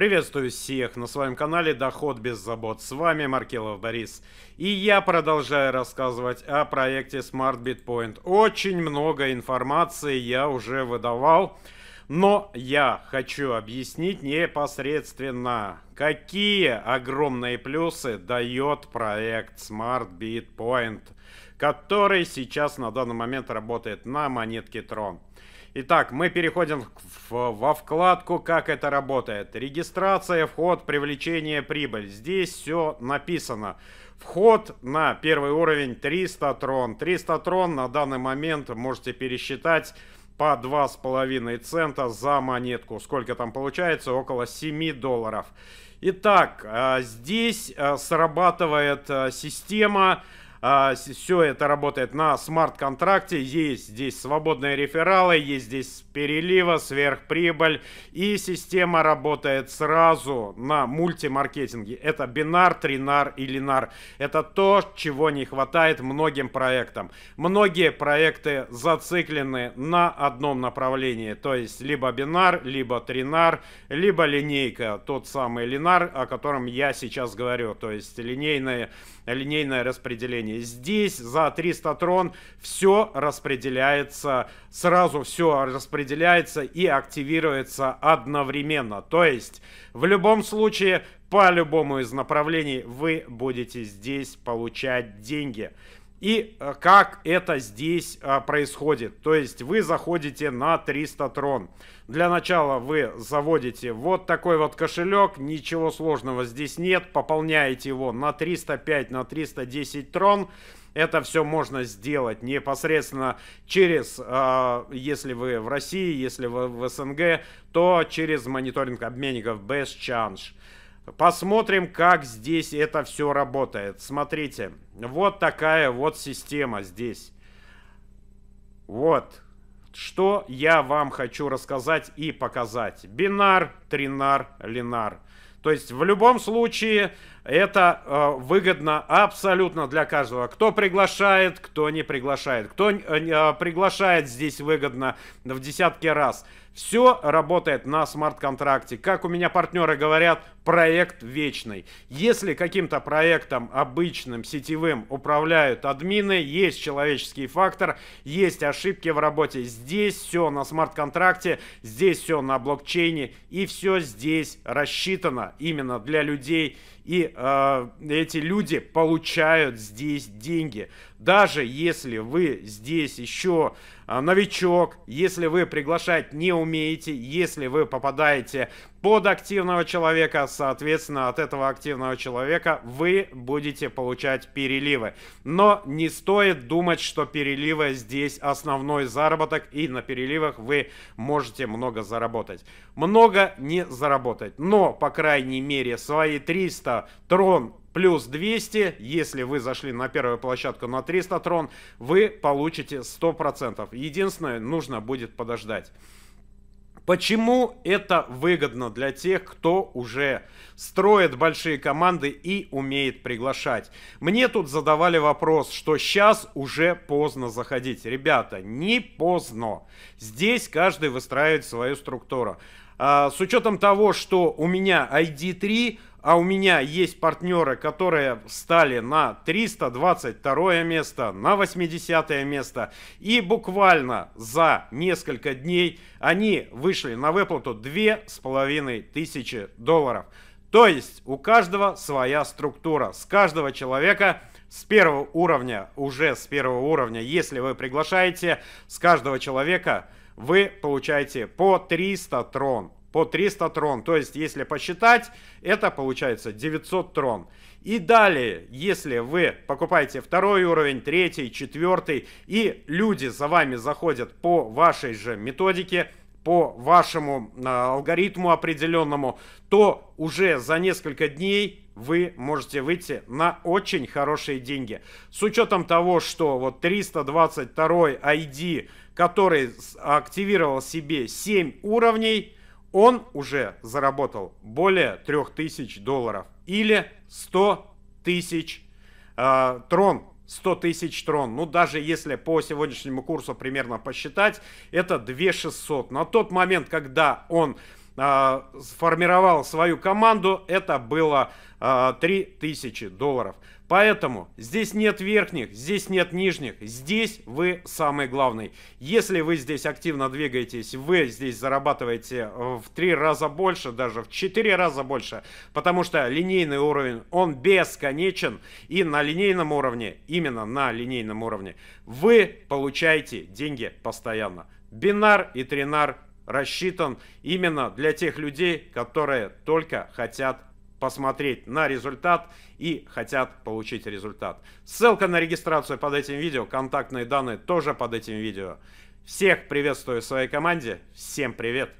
Приветствую всех на своем канале Доход без забот. С вами Маркелов Борис. И я продолжаю рассказывать о проекте SmartBitPoint. Очень много информации я уже выдавал, но я хочу объяснить непосредственно, какие огромные плюсы дает проект SmartBitPoint, который сейчас на данный момент работает на монетке Tron. Итак, мы переходим во вкладку «Как это работает». Регистрация, вход, привлечение, прибыль. Здесь все написано. Вход на первый уровень 300 трон. 300 трон на данный момент можете пересчитать по 2,5 цента за монетку. Сколько там получается? Около 7 долларов. Итак, здесь срабатывает система. Все это работает на смарт-контракте, есть здесь свободные рефералы, есть здесь переливы, сверхприбыль, и система работает сразу на мультимаркетинге. Это бинар, тринар и линар. Это то, чего не хватает многим проектам. Многие проекты зациклены на одном направлении, то есть либо бинар, либо тринар, либо линейка, тот самый линар, о котором я сейчас говорю, то есть линейное распределение. Здесь за 300 трон все распределяется, сразу все распределяется и активируется одновременно. То есть в любом случае, по любому из направлений вы будете здесь получать деньги. И как это здесь происходит? То есть вы заходите на 300 трон. Для начала вы заводите вот такой вот кошелек. Ничего сложного здесь нет. Пополняете его на 305, на 310 трон. Это все можно сделать непосредственно через, если вы в России, если вы в СНГ, то через мониторинг обменников BestChange. Посмотрим, как здесь это все работает. Смотрите, вот такая вот система здесь. Вот, что я вам хочу рассказать и показать. Бинар, тринар, линар. То есть в любом случае это выгодно абсолютно для каждого. Кто приглашает, кто не приглашает. Кто приглашает, здесь выгодно в десятки раз. Все работает на смарт-контракте. Как у меня партнеры говорят, проект вечный. Если каким-то проектом обычным, сетевым управляют админы, есть человеческий фактор, есть ошибки в работе. Здесь все на смарт-контракте, здесь все на блокчейне. И все здесь рассчитано именно для людей. И эти люди получают здесь деньги. Даже если вы здесь еще новичок, если вы приглашать не умеете, если вы попадаете под активного человека, соответственно, от этого активного человека вы будете получать переливы. Но не стоит думать, что переливы здесь основной заработок, и на переливах вы можете много заработать. Много не заработать, но, по крайней мере, свои 300 трон плюс 200, если вы зашли на первую площадку на 300 трон, вы получите 100%. Единственное, нужно будет подождать. Почему это выгодно для тех, кто уже строит большие команды и умеет приглашать? Мне тут задавали вопрос, что сейчас уже поздно заходить. Ребята, не поздно. Здесь каждый выстраивает свою структуру. С учетом того, что у меня ID3, а у меня есть партнеры, которые встали на 322 место, на 80 место. И буквально за несколько дней они вышли на выплату 2500 долларов. То есть у каждого своя структура, с каждого человека... С первого уровня, уже с первого уровня, если вы приглашаете, с каждого человека вы получаете по 300 трон. По 300 трон, то есть если посчитать, это получается 900 трон. И далее, если вы покупаете второй уровень, третий, четвертый, и люди за вами заходят по вашей же методике, по вашему алгоритму определенному, то уже за несколько дней вы можете выйти на очень хорошие деньги. С учетом того, что вот 322 ID, который активировал себе 7 уровней, он уже заработал более 3000 долларов или 100 тысяч трон. 100 тысяч трон. Ну, даже если по сегодняшнему курсу примерно посчитать, это 2600. На тот момент, когда он сформировал свою команду, это было $3000. Поэтому здесь нет верхних, здесь нет нижних, здесь вы самый главный. Если вы здесь активно двигаетесь, вы здесь зарабатываете в 3 раза больше, даже в 4 раза больше, потому что линейный уровень, он бесконечен, и на линейном уровне, именно на линейном уровне, вы получаете деньги постоянно. Бинар и тринар рассчитан именно для тех людей, которые только хотят посмотреть на результат и хотят получить результат. Ссылка на регистрацию под этим видео, контактные данные тоже под этим видео. Всех приветствую в своей команде, всем привет!